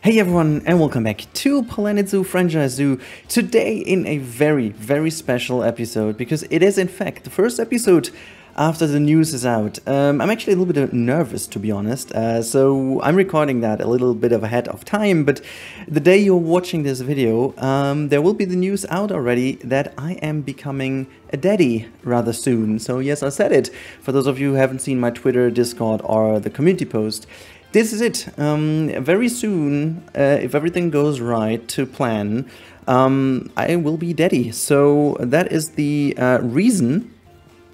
Hey everyone, and welcome back to Planet Zoo, Frontier Zoo. Today in a very special episode, because it is in fact the first episode after the news is out. I'm actually a little bit nervous, to be honest, so I'm recording that a little bit ahead of time, but the day you're watching this video, there will be the news out already that I am becoming a daddy rather soon. So yes, I said it, for those of you who haven't seen my Twitter, Discord or the community post. This is it. Very soon, if everything goes right to plan, I will be daddy. So that is the reason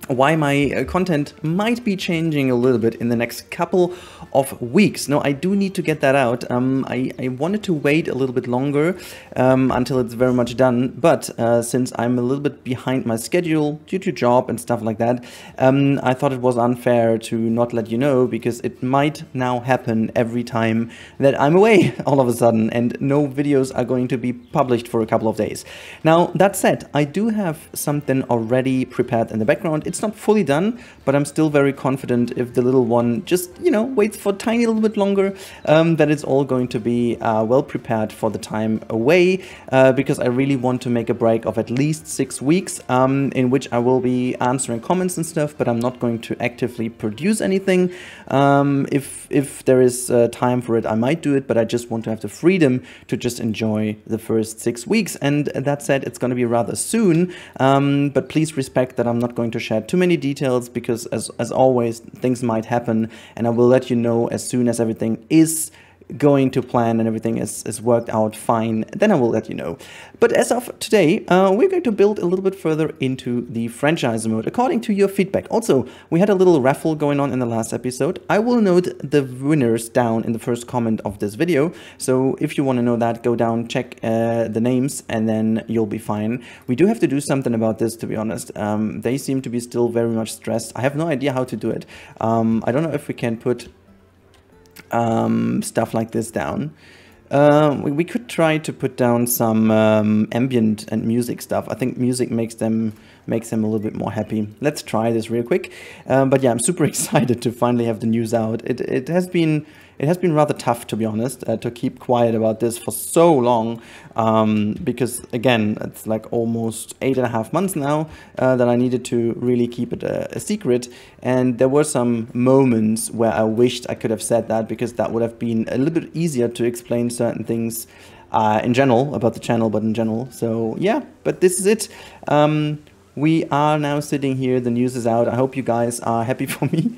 why my content might be changing a little bit in the next couple of weeks. No, I do need to get that out. I wanted to wait a little bit longer until it's very much done, but since I'm a little bit behind my schedule due to job and stuff like that, I thought it was unfair to not let you know, because it might now happen every time that I'm away all of a sudden, and no videos are going to be published for a couple of days. Now, that said, I do have something already prepared in the background. It's not fully done, but I'm still very confident if the little one just, you know, waits for a tiny little bit longer, that it's all going to be well prepared for the time away, because I really want to make a break of at least 6 weeks, in which I will be answering comments and stuff, but I'm not going to actively produce anything. If there is time for it, I might do it, but I just want to have the freedom to just enjoy the first 6 weeks. And that said, it's going to be rather soon, but please respect that I'm not going to share too many details, because as always, things might happen, and I will let you know as soon as everything is going to plan and everything is worked out fine, then I will let you know. But as of today, we're going to build a little bit further into the franchise mode, according to your feedback. Also, we had a little raffle going on in the last episode. I will note the winners down in the first comment of this video. So if you want to know that, go down, check the names, and then you'll be fine. We do have to do something about this, to be honest. They seem to be still very much stressed. I have no idea how to do it. I don't know if we can put stuff like this down. We could try to put down some ambient and music stuff. I think music makes them a little bit more happy. Let's try this real quick. But yeah, I'm super excited to finally have the news out. It has been rather tough, to be honest, to keep quiet about this for so long, because again, it's like almost 8.5 months now that I needed to really keep it a secret. And there were some moments where I wished I could have said that, because that would have been a little bit easier to explain certain things in general about the channel, but in general. So yeah, but this is it. We are now sitting here, the news is out. I hope you guys are happy for me.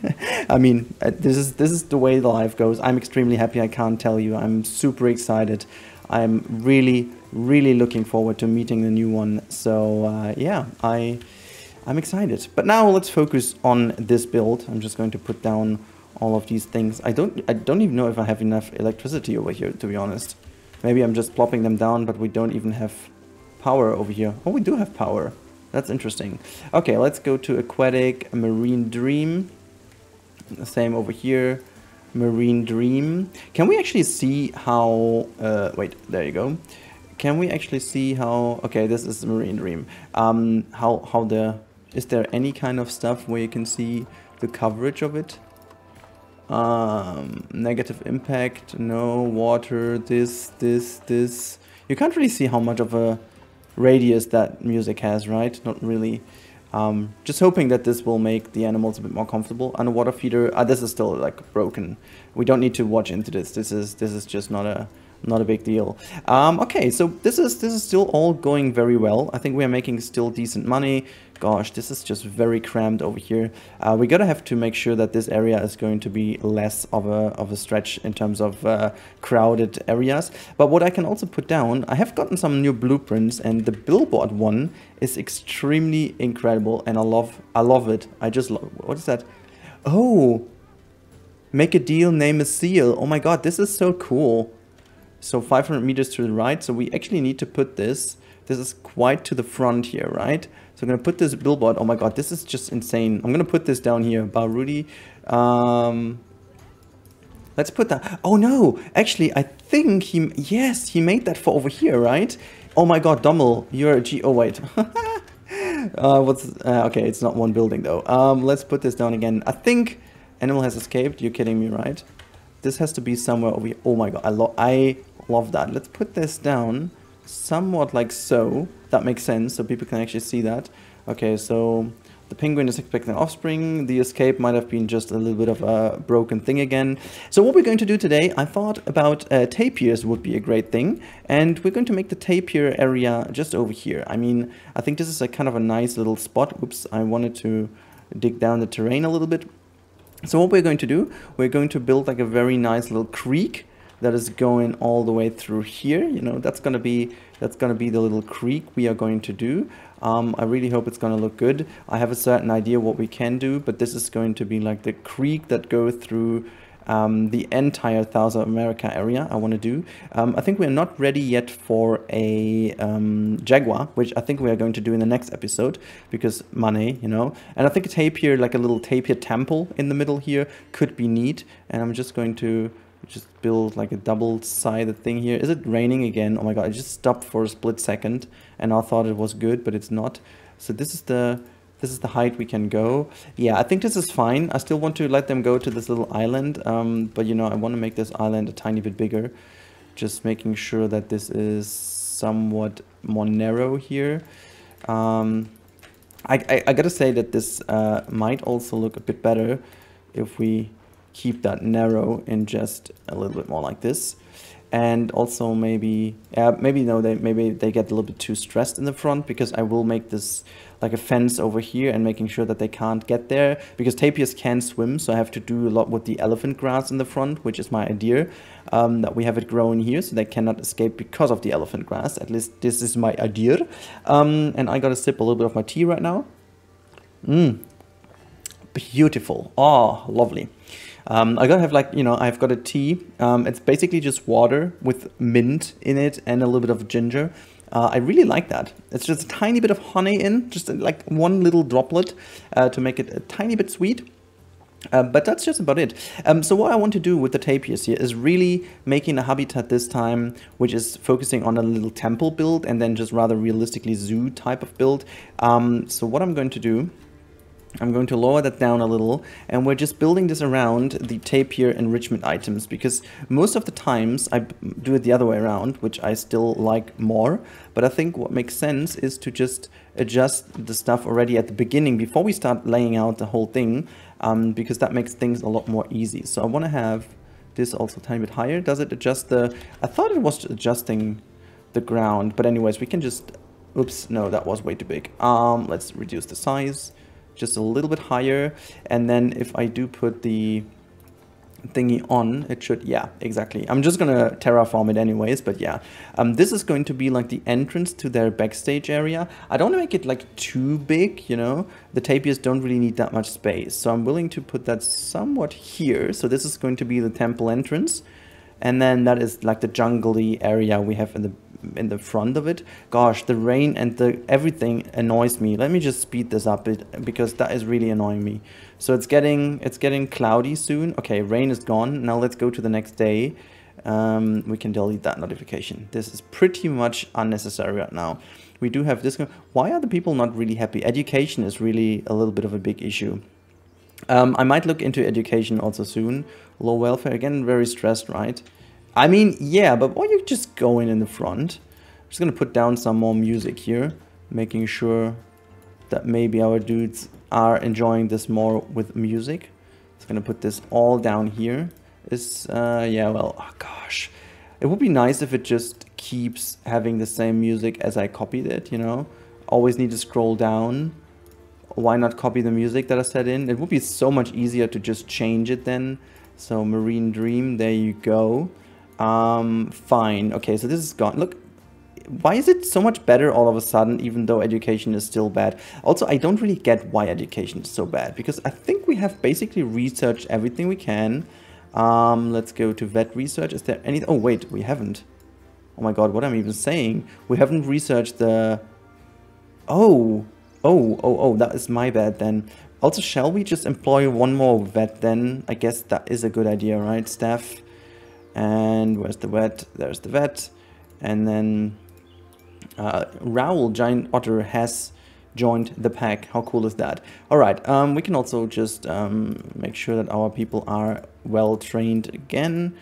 I mean, this is the way the life goes. I'm extremely happy, I can't tell you. I'm super excited. I'm really looking forward to meeting the new one. So yeah, I'm excited. But now let's focus on this build. I'm just going to put down all of these things. I don't even know if I have enough electricity over here, to be honest. Maybe I'm just plopping them down, but we don't even have power over here. Oh, we do have power. That's interesting. Okay, let's go to Aquatic, Marine Dream. The same over here, Marine Dream. Can we actually see how... wait, there you go. Can we actually see how... Okay, this is Marine Dream. How the... Is there any kind of stuff where you can see the coverage of it? Negative impact, no, water, this. You can't really see how much of a... radius that music has, right? Not really. Just hoping that this will make the animals a bit more comfortable. Underwater feeder. This is still like broken. We don't need to watch into this. This is just not a big deal. Okay, so this is still all going very well. I think we are making still decent money. Gosh, this is just very cramped over here. We gotta have to make sure that this area is going to be less of a stretch in terms of crowded areas. But what I can also put down, I have gotten some new blueprints, and the billboard one is extremely incredible, and I love it. I just love. What is that? Oh, make a deal, name a seal. Oh my God, this is so cool. So 500 meters to the right. So we actually need to put this. This is quite to the front here, right? So I'm going to put this billboard. Oh my God, this is just insane. I'm going to put this down here. Barudi. Let's put that. Oh no, actually, I think he made that for over here, right? Oh my God, Dommel, you're a G. Oh wait. Okay, it's not one building though. Let's put this down again. I think animal has escaped. You're kidding me, right? This has to be somewhere over here. Oh my God, I Love that. Let's put this down somewhat like so. That makes sense, so people can actually see that. Okay, so the penguin is expecting offspring. The escape might have been just a little bit of a broken thing again. So what we're going to do today, I thought about tapirs would be a great thing. And we're going to make the tapir area just over here. I mean, I think this is a kind of a nice little spot. Oops, I wanted to dig down the terrain a little bit. So what we're going to do, we're going to build like a very nice little creek that is going all the way through here. You know, that's gonna be the little creek we are going to do. I really hope it's gonna look good. I have a certain idea what we can do, but this is going to be like the creek that goes through the entire South America area I want to do. I think we're not ready yet for a jaguar, which I think we are going to do in the next episode, because money, you know. And I think a tapir, like a little tapir temple in the middle here, could be neat. And I'm just going to just build like a double-sided thing here. Is it raining again? Oh my god, I just stopped for a split second and I thought it was good, but it's not. So this is the height we can go. Yeah, I think this is fine. I still want to let them go to this little island, but you know, I want to make this island a tiny bit bigger. Just making sure that this is somewhat more narrow here. I gotta say that this might also look a bit better if we keep that narrow and just a little bit more like this. And also maybe they get a little bit too stressed in the front, because I will make this like a fence over here and making sure that they can't get there, because tapirs can swim. So I have to do a lot with the elephant grass in the front, which is my idea, that we have it growing here so they cannot escape because of the elephant grass. At least this is my idea. And I gotta sip a little bit of my tea right now. Beautiful. Oh, lovely. I gotta have, like, you know, I've got a tea. It's basically just water with mint in it and a little bit of ginger. I really like that. It's just a tiny bit of honey in, just like one little droplet to make it a tiny bit sweet. But that's just about it. So what I want to do with the tapirs here is really making a habitat this time, which is focusing on a little temple build and then just rather realistically zoo type of build. So what I'm going to do, I'm going to lower that down a little, and we're just building this around the tapir enrichment items, because most of the times I do it the other way around, which I still like more. But I think what makes sense is to just adjust the stuff already at the beginning before we start laying out the whole thing, because that makes things a lot more easy. So I want to have this also a tiny bit higher. Does it adjust the... I thought it was adjusting the ground, but anyways, we can just... Oops, no, that was way too big. Let's reduce the size just a little bit higher, and then if I do put the thingy on, it should, yeah, exactly. I'm just gonna terraform it anyways, but yeah. This is going to be like the entrance to their backstage area. I don't wanna make it like too big, you know? The tapirs don't really need that much space, so I'm willing to put that somewhat here. So this is going to be the temple entrance, and then that is like the jungly area we have in the front of it. Gosh, the rain and the everything annoys me. Let me just speed this up because that is really annoying me. So it's getting cloudy soon. Okay, rain is gone. Now let's go to the next day. We can delete that notification. This is pretty much unnecessary right now. We do have this. Why are the people not really happy? Education is really a little bit of a big issue. I might look into education also soon. Low welfare again, very stressed, right? I mean, yeah, but why don't you just go in the front? I'm just gonna put down some more music here, making sure that maybe our dudes are enjoying this more with music. It's gonna put this all down here. It's, yeah, well, oh gosh. It would be nice if it just keeps having the same music as I copied it, you know? Always need to scroll down. Why not copy the music that I set in? It would be so much easier to just change it then. So Marine Dream, there you go. Fine. Okay, so this is gone. Look, why is it so much better all of a sudden, even though education is still bad? Also, I don't really get why education is so bad, because I think we have basically researched everything we can. Let's go to vet research. Is there any... Oh, wait, we haven't. Oh my god, what am I even saying? We haven't researched the... Oh, that is my bad then. Also, shall we just employ one more vet then? I guess that is a good idea, right, staff? And where's the vet? There's the vet. And then Raoul, giant otter, has joined the pack. How cool is that? All right, we can also just make sure that our people are well trained again.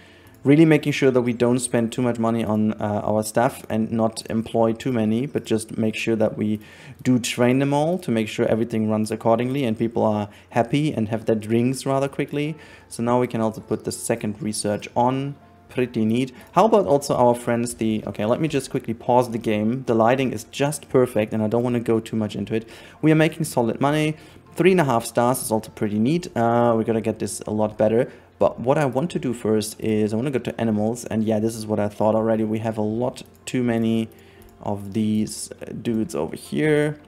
really making sure that we don't spend too much money on our staff and not employ too many, but just make sure that we do train them all to make sure everything runs accordingly and people are happy and have their drinks rather quickly. So now we can also put the second research on. Pretty neat. How about also our friends the... Okay, let me just quickly pause the game. The lighting is just perfect and I don't want to go too much into it. We are making solid money. 3.5 stars is also pretty neat. We're gonna get this a lot better. But what I want to do first is I want to go to animals, and yeah, this is what I thought already. We have a lot too many of these dudes over here.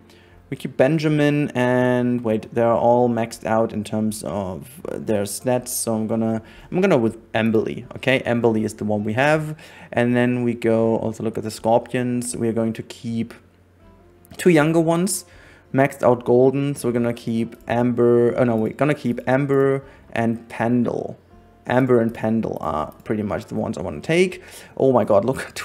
We keep Benjamin, and wait, they're all maxed out in terms of their stats, so I'm gonna with Emberly. Okay, Emberly is the one we have, and then we go also look at the scorpions. We are going to keep two younger ones, maxed out golden, so we're gonna keep Amber. Oh no, we're gonna keep Amber and Pendle. Amber and Pendle are pretty much the ones I want to take. Oh my god, look at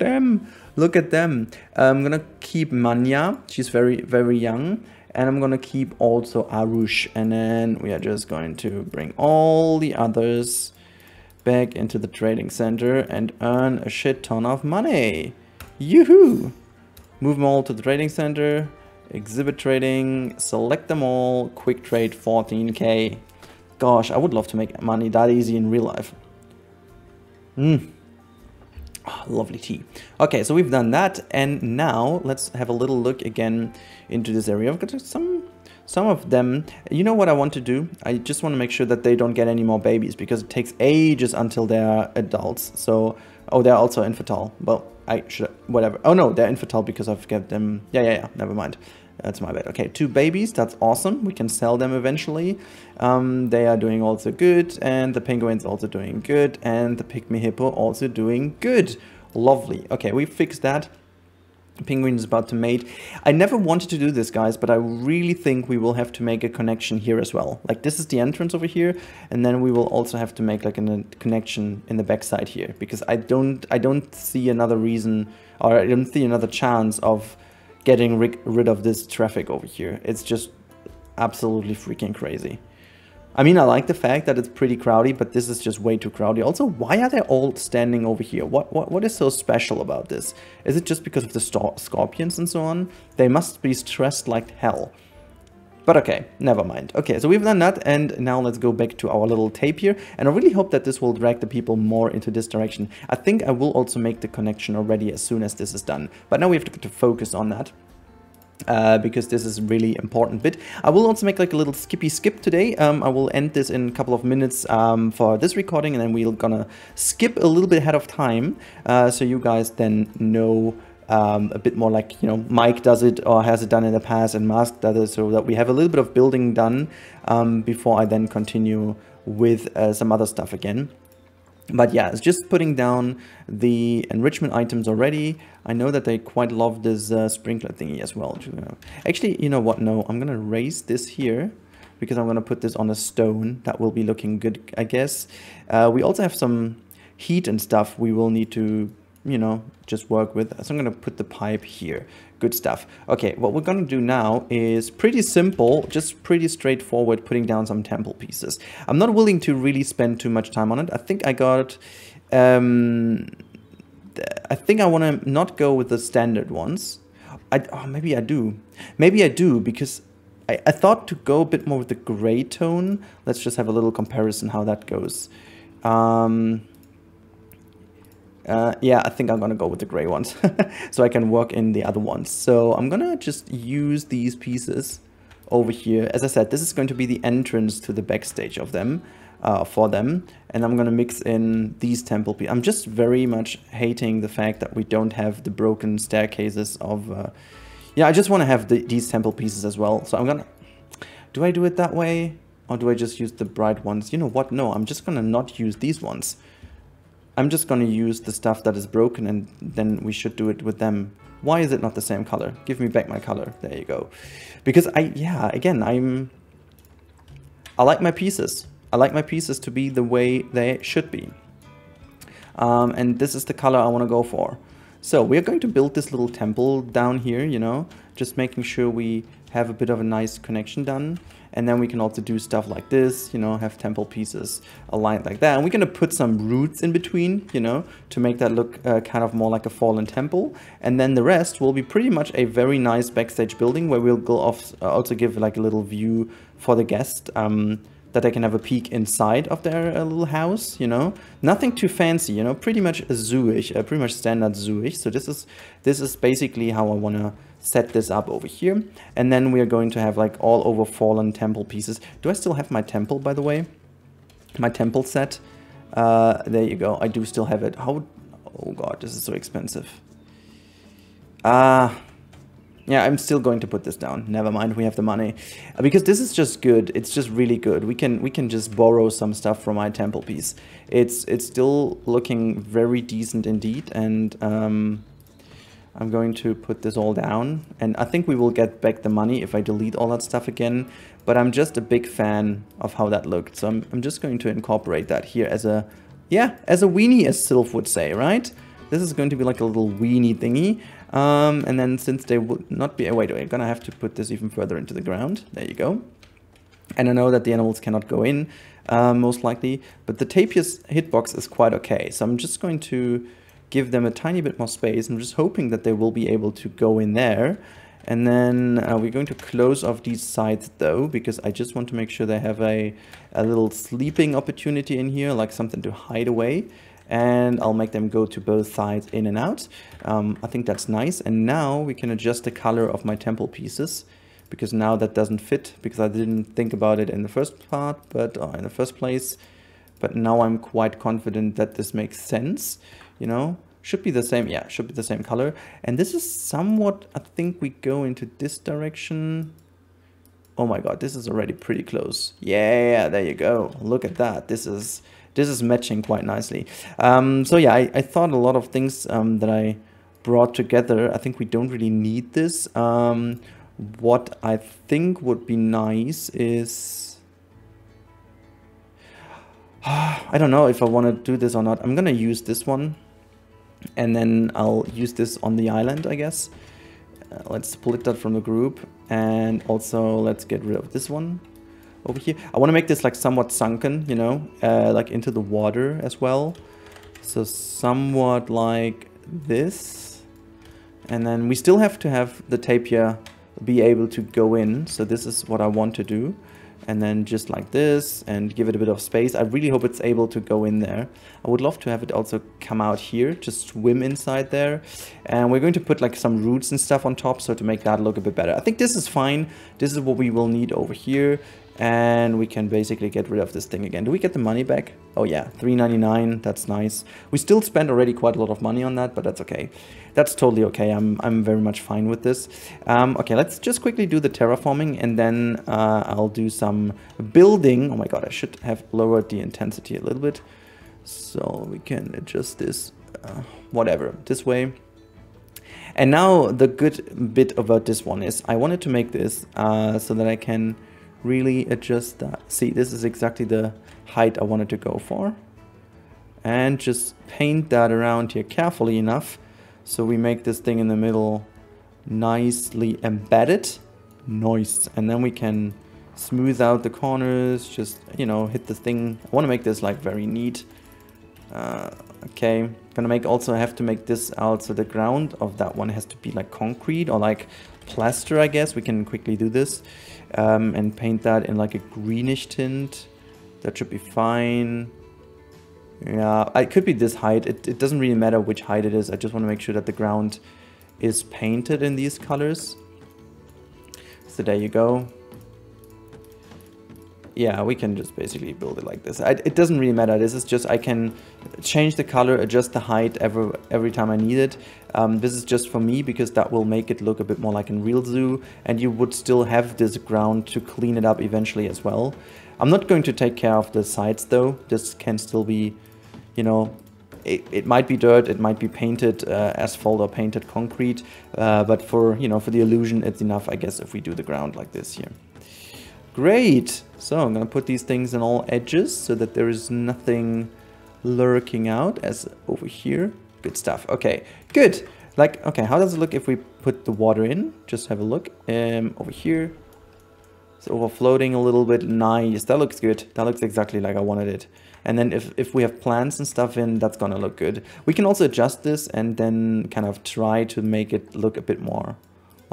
them. Look at them. I'm going to keep Manya. She's very, very young. And I'm going to keep also Arush. And then we are just going to bring all the others back into the trading center and earn a shit ton of money. Yoo-hoo! Move them all to the trading center. Exhibit trading. Select them all. Quick trade 14k. Gosh, I would love to make money that easy in real life. Oh, lovely tea. Okay, so we've done that, and now let's have a little look again into this area. I've got some of them. You know what I want to do? I just want to make sure that they don't get any more babies, because it takes ages until they're adults. So, oh, they're also infantile. Well, I should, whatever. Oh no, they're infantile because I've got them. Yeah, never mind. That's my bad. Okay, 2 babies. That's awesome. We can sell them eventually. They are doing also good. And the penguin's also doing good. And the pygmy hippo also doing good. Lovely. Okay, we fixed that. Penguin is about to mate. I never wanted to do this, guys, but I really think we will have to make a connection here as well. Like, this is the entrance over here, and then we will also have to make like a connection in the backside here, because I don't see another reason, or I don't see another chance of getting rid of this traffic over here. It's just absolutely freaking crazy. I mean, I like the fact that it's pretty crowded, but this is just way too crowded. Also, why are they all standing over here? What is so special about this? Is it just because of the scorpions and so on? They must be stressed like hell. But okay, never mind. Okay, so we've done that, and now let's go back to our little tapir. And I really hope that this will drag the people more into this direction. I think I will also make the connection already as soon as this is done. But now we have to focus on that. Because this is really important bit. I will also make like a little skippy skip today. I will end this in a couple of minutes for this recording, and then we're gonna skip a little bit ahead of time, so you guys then know a bit more, like, you know, Mike does it or has it done in the past, and Mask does it, so that we have a little bit of building done before I then continue with some other stuff again. But yeah, it's just putting down the enrichment items already. I know that they quite love this sprinkler thingy as well. Actually, you know what? No, I'm going to raise this here, because I'm going to put this on a stone. That will be looking good, I guess. We also have some heat and stuff we will need to, you know, just work with. So I'm going to put the pipe here. Good stuff. Okay, what we're going to do now is pretty simple, just pretty straightforward, putting down some temple pieces. I'm not willing to really spend too much time on it. I think I got... I think I want to not go with the standard ones. Maybe I do, because I thought to go a bit more with the gray tone. Let's just have a little comparison how that goes. Yeah, I think I'm going to go with the gray ones, so I can work in the other ones. So I'm going to just use these pieces over here. As I said, this is going to be the entrance to the backstage of them, for them. And I'm going to mix in these temple pieces. I'm just very much hating the fact that we don't have the broken staircases of... yeah, I just want to have these temple pieces as well. So I'm going to... Do I do it that way? Or do I just use the bright ones? You know what? No, I'm just going to not use these ones. I'm just going to use the stuff that is broken, and then we should do it with them. Why is it not the same color? Give me back my color. There you go. Because I like my pieces. I like my pieces to be the way they should be. And this is the color I want to go for. So we are going to build this little temple down here, you know, just making sure we have a bit of a nice connection done. And then we can also do stuff like this, you know, have temple pieces aligned like that. And we're going to put some roots in between, you know, to make that look kind of more like a fallen temple. And then the rest will be pretty much a very nice backstage building where we'll go off, also give like a little view for the guest, that they can have a peek inside of their little house, you know. Nothing too fancy, you know, pretty much zoo-ish, pretty much standard zoo-ish. So this is basically how I want to set this up over here. And then we are going to have like all over fallen temple pieces. Do I still have my temple, by the way? My temple set. There you go. I do still have it. How? Oh God, this is so expensive. Yeah, I'm still going to put this down. Never mind, we have the money. Because this is just good. It's just really good. We can just borrow some stuff from my temple piece. It's still looking very decent indeed. And I'm going to put this all down. And I think we will get back the money if I delete all that stuff again. But I'm just a big fan of how that looked. So I'm just going to incorporate that here as a, yeah, as a weenie, as Sylph would say, right? This is going to be like a little weenie thingy. And then since they would not be, oh, wait, we're gonna have to put this even further into the ground. There you go. And I know that the animals cannot go in, most likely, but the tapir's hitbox is quite okay. So I'm just going to give them a tiny bit more space. I'm just hoping that they will be able to go in there. And then we're going to close off these sides though, because I just want to make sure they have a little sleeping opportunity in here, like something to hide away. And I'll make them go to both sides in and out. I think that's nice. And now we can adjust the color of my temple pieces, because now that doesn't fit, because I didn't think about it in the first part, but in the first place. But now I'm quite confident that this makes sense. You know, should be the same. Yeah, should be the same color. And this is somewhat, I think we go into this direction. Oh my God, this is already pretty close. Yeah, there you go. Look at that. This is matching quite nicely. So yeah, I thought a lot of things that I brought together. I think we don't really need this. What I think would be nice is, I don't know if I want to do this or not. I'm going to use this one and then I'll use this on the island, I guess. Let's split that from the group, and also let's get rid of this one. Over here, I want to make this like somewhat sunken, you know, like into the water as well. So somewhat like this. And then we still have to have the tapir be able to go in. So this is what I want to do. And then just like this, and give it a bit of space. I really hope it's able to go in there. I would love to have it also come out here, just swim inside there. And we're going to put like some roots and stuff on top, so to make that look a bit better. I think this is fine. This is what we will need over here. And we can basically get rid of this thing again. Do we get the money back? Oh yeah, $3.99, that's nice. We still spent already quite a lot of money on that, but that's okay. That's totally okay, I'm very much fine with this. Okay, let's just quickly do the terraforming, and then I'll do some building. Oh my God, I should have lowered the intensity a little bit. So we can adjust this, whatever, this way. And now the good bit about this one is, I wanted to make this so that I can really adjust that. See, this is exactly the height I wanted to go for, and just paint that around here carefully enough so we make this thing in the middle nicely embedded. Nice. And then we can smooth out the corners, just, you know, hit the thing. I want to make this like very neat. Okay, gonna make, also have to make this out so the ground of that one has to be like concrete or like plaster, I guess. We can quickly do this and paint that in like a greenish tint. That should be fine. Yeah, it could be this height. It doesn't really matter which height it is. I just want to make sure that the ground is painted in these colors. So there you go. Yeah, we can just basically build it like this. It doesn't really matter. This is just, I can change the color, adjust the height every time I need it. This is just for me, because that will make it look a bit more like a real zoo. And you would still have this ground to clean it up eventually as well. I'm not going to take care of the sides though. This can still be, you know, it might be dirt, it might be painted asphalt or painted concrete. But for, you know, for the illusion, it's enough, I guess, if we do the ground like this here. Great! So I'm gonna put these things on all edges so that there is nothing lurking out as over here. Good stuff. Okay, good. Like, okay, how does it look if we put the water in? Just have a look over here. It's overfloating a little bit. Nice. That looks good. That looks exactly like I wanted it. And then if we have plants and stuff in, that's gonna look good. We can also adjust this and then kind of try to make it look a bit more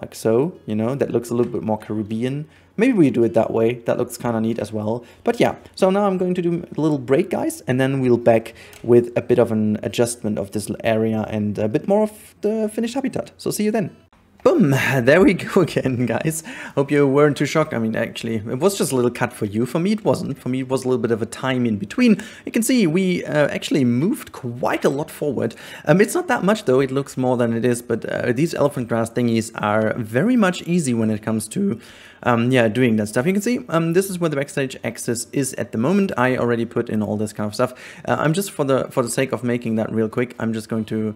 like so, you know, that looks a little bit more Caribbean. Maybe we do it that way. That looks kind of neat as well. But yeah, so now I'm going to do a little break, guys, and then we'll back with a bit of an adjustment of this area and a bit more of the finished habitat. So see you then. Boom, there we go again, guys. Hope you weren't too shocked. I mean, actually, it was just a little cut for you. For me, it wasn't. For me, it was a little bit of a time in between. You can see we actually moved quite a lot forward. It's not that much, though. It looks more than it is, but these elephant grass thingies are very much easy when it comes to yeah, doing that stuff. You can see this is where the backstage access is at the moment. I already put in all this kind of stuff. I'm just, for the sake of making that real quick, I'm just going to...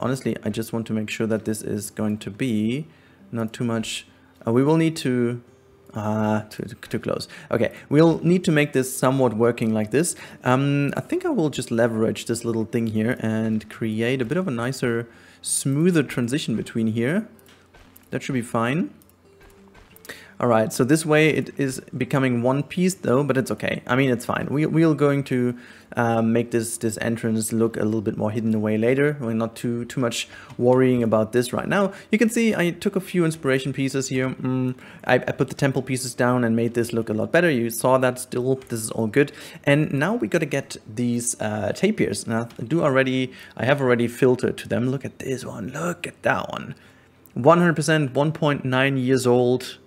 honestly, I just want to make sure that this is going to be not too much. We will need to... too close. Okay, we'll need to make this somewhat working like this. I think I will just leverage this little thing here and create a bit of a nicer, smoother transition between here. That should be fine. Alright, so this way it is becoming one piece though, but it's okay. I mean, it's fine. We're going to make this entrance look a little bit more hidden away later. We're not too much worrying about this right now. You can see I took a few inspiration pieces here. I put the temple pieces down and made this look a lot better. You saw that still. This is all good. And now we gotta get these tapirs. Now, I have already filtered to them. Look at this one. Look at that one. 100%, 1.9 years old.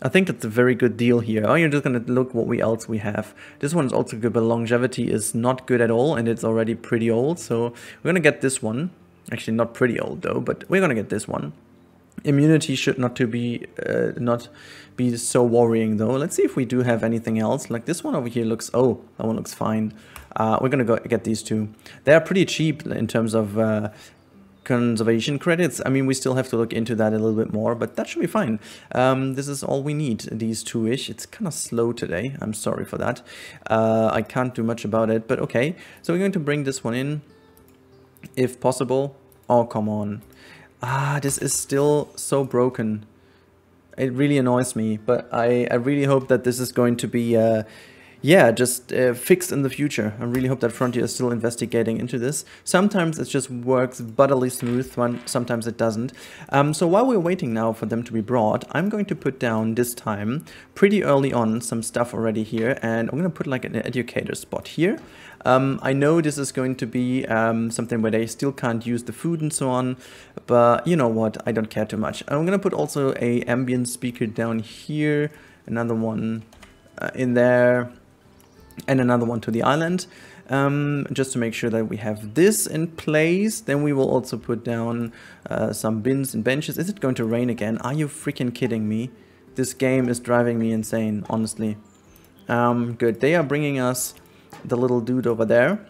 I think that's a very good deal here. Oh, you're just gonna look what else we have. This one's also good, but longevity is not good at all, and it's already pretty old, so we're gonna get this one. Actually, not pretty old though, but we're gonna get this one. Immunity should not be so worrying though. Let's see if we do have anything else. Like this one over here looks, oh, that one looks fine. We're gonna get these two. They are pretty cheap in terms of conservation credits. I mean, we still have to look into that a little bit more, but that should be fine. This is all we need, these two-ish. It's kind of slow today. I'm sorry for that. I can't do much about it, but okay. So we're going to bring this one in, if possible. Oh, come on. Ah, this is still so broken. It really annoys me, but I really hope that this is going to be... yeah, just fixed in the future. I really hope that Frontier is still investigating into this. Sometimes it just works butterly smooth, sometimes it doesn't. So while we're waiting now for them to be brought, I'm going to put down this time, pretty early on, some stuff already here. And I'm going to put like an educator spot here. I know this is going to be something where they still can't use the food and so on. But you know what, I don't care too much. I'm going to put also a ambient speaker down here. Another one in there. And another one to the island, just to make sure that we have this in place. Then we will also put down some bins and benches. Is it going to rain again? Are you freaking kidding me? This game is driving me insane, honestly. Good. They are bringing us the little dude over there.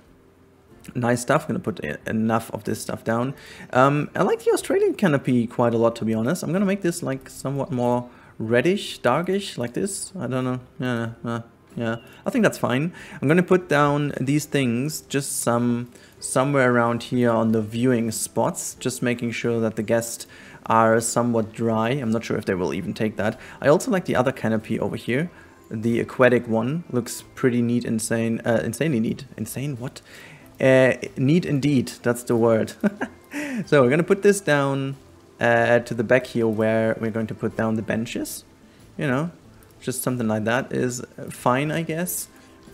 Nice stuff. I'm going to put enough of this stuff down. I like the Australian canopy quite a lot, to be honest. I'm going to make this like somewhat more reddish, darkish, like this. I don't know. Yeah, I think that's fine. I'm gonna put down these things just somewhere around here on the viewing spots, just making sure that the guests are somewhat dry. I'm not sure if they will even take that. I also like the other canopy over here. The aquatic one looks pretty neat, insanely neat. Insane, what? Neat indeed, that's the word. So we're gonna put this down to the back here where we're going to put down the benches, you know. Just something like that is fine, I guess.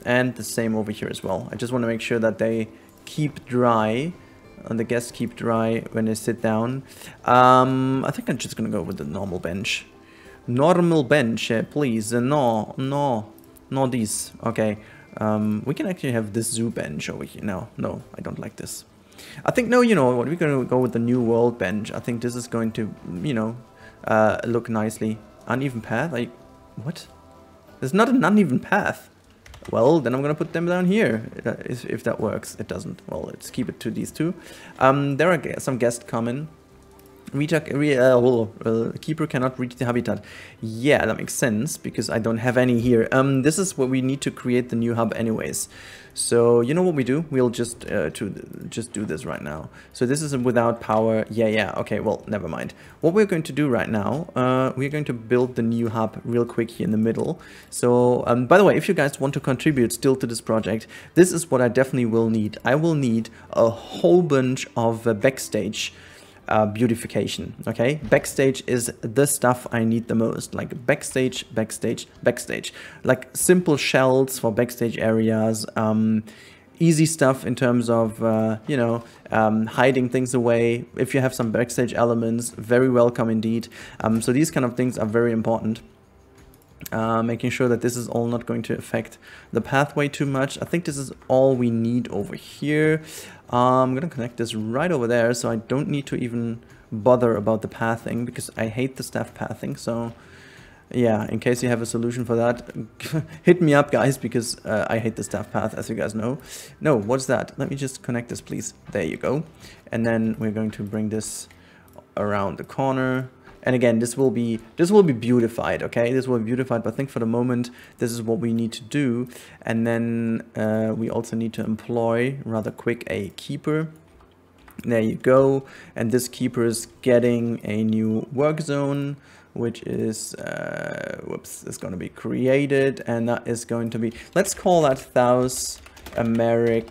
And the same over here as well. I just want to make sure that they keep dry. And the guests keep dry when they sit down. I think I'm just going to go with the normal bench. Normal bench, please. No, these. Okay. We can actually have this zoo bench over here. No, I don't like this. I think, no, you know what? We're going to go with the New World bench. I think this is going to, you know, look nicely. Uneven path? What? There's not an uneven path. Well, then I'm gonna put them down here, if that works. It doesn't. Well, let's keep it to these two. There are some guests coming. keeper cannot reach the habitat. Yeah, that makes sense, because I don't have any here. This is what we need to create the new hub anyways. So you know what we do? We'll just do this right now. So this is without power. Yeah, yeah. Okay, well, never mind. What we're going to do right now, we're going to build the new hub real quick here in the middle. So by the way, if you guys want to contribute still to this project, this is what I definitely will need. I will need a whole bunch of backstage beautification. Okay, backstage is the stuff I need the most, like backstage, like simple shells for backstage areas, easy stuff in terms of you know, hiding things away. If you have some backstage elements, very welcome indeed. So these kind of things are very important. Making sure that this is all not going to affect the pathway too much. I think this is all we need over here. I'm gonna connect this right over there, so I don't need to even bother about the pathing, because I hate the staff pathing. So yeah, in case you have a solution for that, hit me up, guys, because I hate the staff path, as you guys know. No, what's that? Let me just connect this, please. There you go. And then we're going to bring this around the corner. And again, this will be beautified, okay? This will be beautified, but I think for the moment, this is what we need to do. And then we also need to employ, rather quick, a keeper. There you go. And this keeper is getting a new work zone, which is, whoops, it's gonna be created. And that is going to be, let's call that South America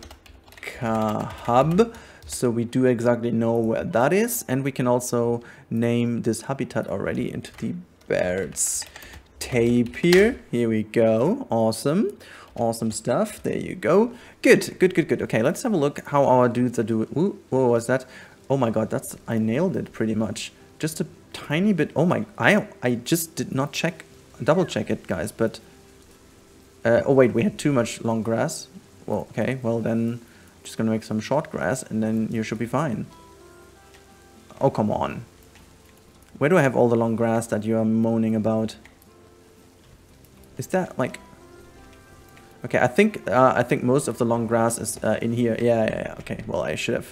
Hub. So we do exactly know where that is, and we can also name this habitat already into the Baird's tapir. Here we go. Awesome. Awesome stuff. There you go. Good, good, good, good. Okay, let's have a look how our dudes are doing. Ooh, what was that? Oh my god, that's, I nailed it pretty much. Just a tiny bit. Oh my, I just did not check, double check it, guys, but oh wait, we had too much long grass. Well, okay, well then just gonna make some short grass, and then you should be fine. Oh, come on. Where do I have all the long grass that you are moaning about? Is that like... Okay, I think most of the long grass is in here. Yeah, yeah, yeah. Okay, well, I should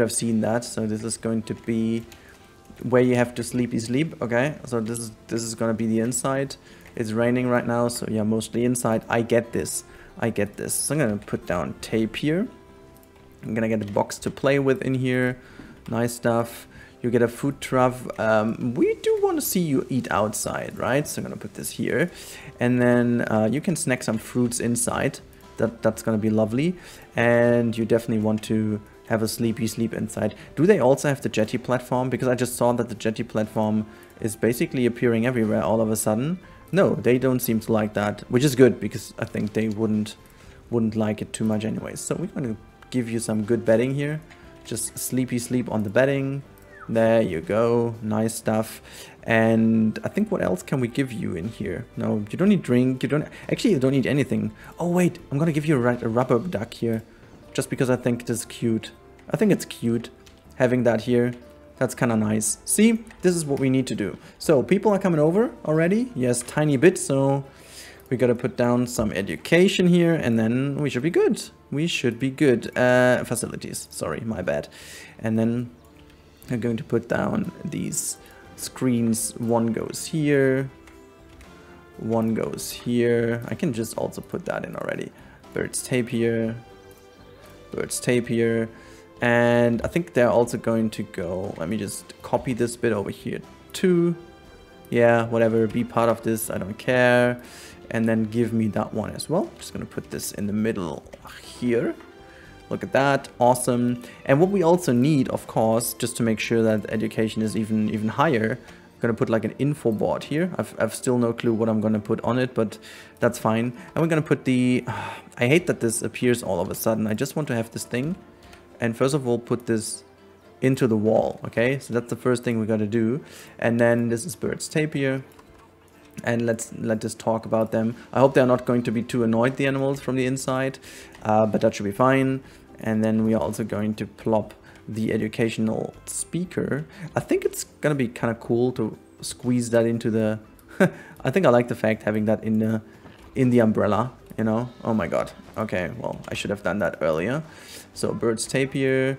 have seen that. So this is going to be where you have to sleepy sleep. Okay, so this is gonna be the inside. It's raining right now, so yeah, mostly inside. I get this. I get this. So I'm gonna put down tape here. I'm gonna get a box to play with in here. Nice stuff. You get a food truck. We do want to see you eat outside, right? So I'm gonna put this here, and then you can snack some fruits inside. That's gonna be lovely. And you definitely want to have a sleepy sleep inside. Do they also have the jetty platform? Because I just saw that the jetty platform is basically appearing everywhere all of a sudden. No, they don't seem to like that, which is good, because I think they wouldn't like it too much anyway. So we're gonna give you some good bedding here. Just sleepy sleep on the bedding. There you go. Nice stuff. And I think, what else can we give you in here? No, you don't need drink. You don't need anything. Oh wait, I'm gonna give you a rubber duck here, just because I think this is cute. I think it's cute having that here. That's kind of nice. See, this is what we need to do. So people are coming over already. Yes, tiny bit. So we gotta put down some education here, and then we should be good. We should be good. Facilities, sorry, my bad. And then I'm going to put down these screens. One goes here, one goes here. I can just also put that in already. Bird's tape here, bird's tape here. And I think they're also going to go, let me just copy this bit over here too. Yeah, whatever, be part of this, I don't care. And then give me that one as well. Just gonna put this in the middle here. Look at that, awesome. And what we also need, of course, just to make sure that education is even higher, I'm gonna put like an info board here. I've still no clue what I'm gonna put on it, but that's fine. And we're gonna put the, I hate that this appears all of a sudden. I just want to have this thing. And first of all, put this into the wall, okay? So that's the first thing we gotta do. And then this is Bird's tapir. And let us talk about them. I hope they're not going to be too annoyed, the animals from the inside, but that should be fine. And then we are also going to plop the educational speaker. I think it's gonna be kind of cool to squeeze that into the... I think I like the fact having that in the umbrella, you know? Oh my god. Okay, well, I should have done that earlier. So Bird's tapir.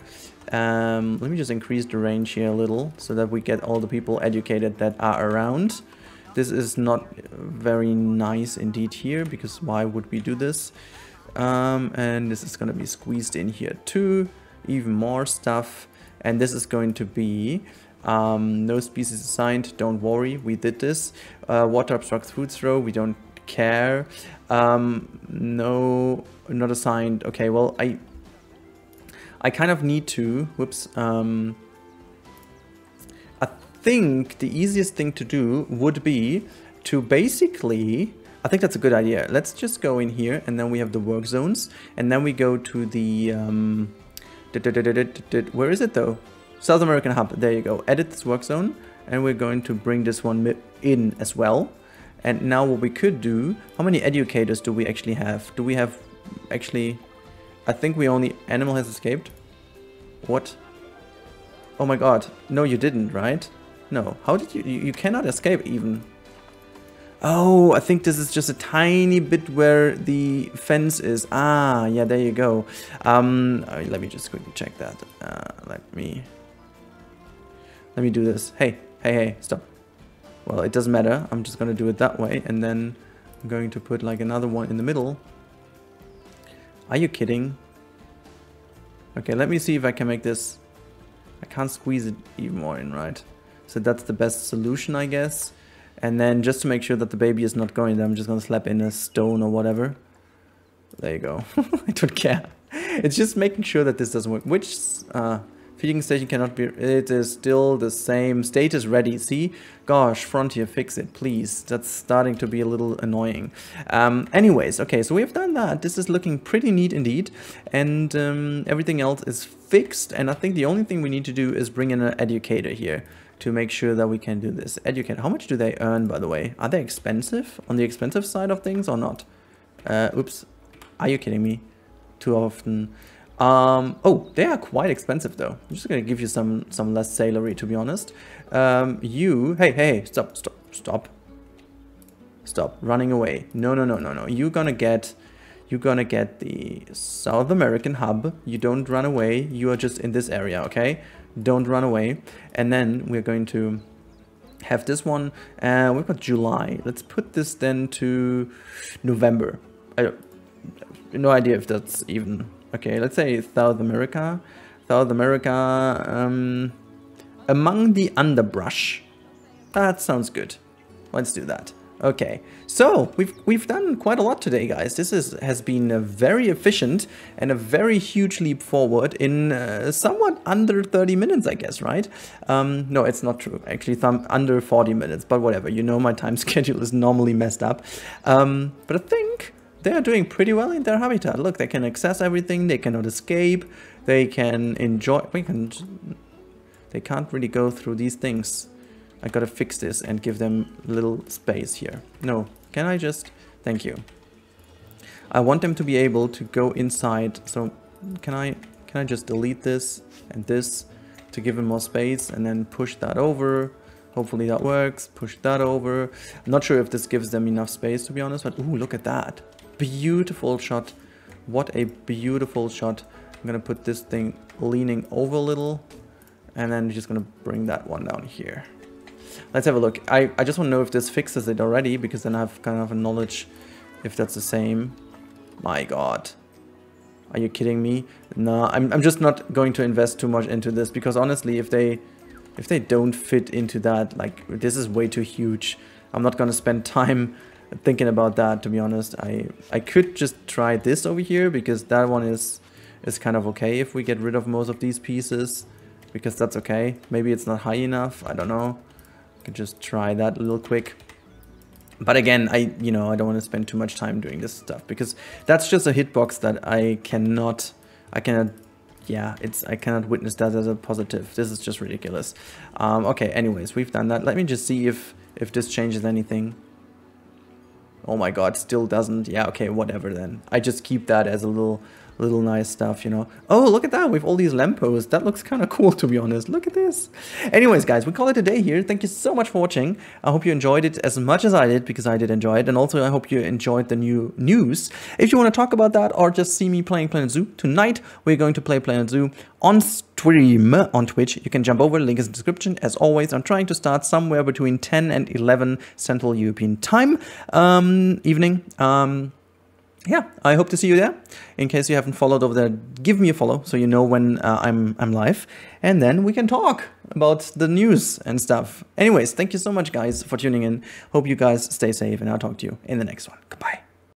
Let me just increase the range here a little so that we get all the people educated that are around. This is not very nice indeed here, because why would we do this? And this is going to be squeezed in here too, even more stuff. And this is going to be no species assigned, don't worry, we did this. Water obstructs food throw, we don't care. No, not assigned. Okay, well, I kind of need to, whoops, I think the easiest thing to do would be to basically, I think that's a good idea. Let's just go in here, and then we have the work zones, and then we go to the, where is it though? South American Hub, there you go. Edit this work zone, and we're going to bring this one in as well. And now what we could do, how many educators do we actually have? Do we have actually... I think we only... Animal has escaped. What? Oh my god. No, you didn't, right? No. How did you... You cannot escape even. Oh, I think this is just a tiny bit where the fence is. Ah, yeah, there you go. Let me just quickly check that. Let me do this. Hey, stop. Well, it doesn't matter. I'm just going to do it that way. And then I'm going to put like another one in the middle. Are you kidding? Okay, let me see if I can make this... I can't squeeze it even more in, right? So that's the best solution, I guess. And then just to make sure that the baby is not going there, I'm just gonna slap in a stone or whatever. There you go. I don't care. It's just making sure that this doesn't work. Which feeding station cannot be... It is still the same. Status ready, see? Gosh, Frontier, fix it, please. That's starting to be a little annoying. Anyways, okay, so we've done that. This is looking pretty neat indeed. And everything else is fixed. And I think the only thing we need to do is bring in an educator here to make sure that we can do this. Educate. How much do they earn, by the way? Are they expensive? On the expensive side of things or not? Oops. Are you kidding me? Too often... oh, they are quite expensive though. I'm just gonna give you some less salary, to be honest. You, hey, stop running away. No. You're gonna get the South American Hub. You don't run away. You are just in this area, okay? Don't run away. And then we're going to have this one. We've got July. Let's put this then to November. No idea if that's even... Okay, let's say South America, among the underbrush. That sounds good. Let's do that. Okay, so we've done quite a lot today, guys. This has been a very efficient and a very huge leap forward in somewhat under 30 minutes, I guess, right? No, it's not true. Actually, under 40 minutes, but whatever. You know, my time schedule is normally messed up. But I think... They are doing pretty well in their habitat. Look, they can access everything. They cannot escape. They can enjoy. They can't really go through these things. I gotta fix this and give them a little space here. No, can I just? Thank you. I want them to be able to go inside. So can I just delete this and this to give them more space and then push that over? Hopefully that works. Push that over. I'm not sure if this gives them enough space, to be honest. But ooh, look at that. Beautiful shot. What a beautiful shot. I'm gonna put this thing leaning over a little, and then just gonna bring that one down here. Let's have a look. I just want to know if this fixes it already, because then I have kind of a knowledge if that's the same. My god, are you kidding me? No, I'm just not going to invest too much into this, because honestly, if they don't fit into that, like, this is way too huge. I'm not gonna spend time thinking about that, to be honest. I could just try this over here, because that one is kind of okay if we get rid of most of these pieces, because that's okay. Maybe it's not high enough, I don't know. I could just try that a little quick. But again, I don't want to spend too much time doing this stuff, because that's just a hitbox that I cannot yeah, I cannot witness that as a positive. This is just ridiculous. Okay, anyways, we've done that. Let me just see if this changes anything. Oh my god, still doesn't. Yeah, okay, whatever then. I just keep that as a little nice stuff, you know. Oh, look at that. We've all these lampposts. That looks kind of cool, to be honest. Look at this. Anyways, guys, we call it a day here. Thank you so much for watching. I hope you enjoyed it as much as I did, because I did enjoy it. And also, I hope you enjoyed the new news. If you want to talk about that or just see me playing Planet Zoo tonight, we're going to play Planet Zoo on stream. stream on Twitch, you can jump over, link is in the description. As always, I'm trying to start somewhere between 10 and 11 Central European time evening. Yeah, I hope to see you there. In case you haven't followed over there, give me a follow so you know when I'm live. And then we can talk about the news and stuff. Anyways, thank you so much, guys, for tuning in. Hope you guys stay safe, and I'll talk to you in the next one. Goodbye.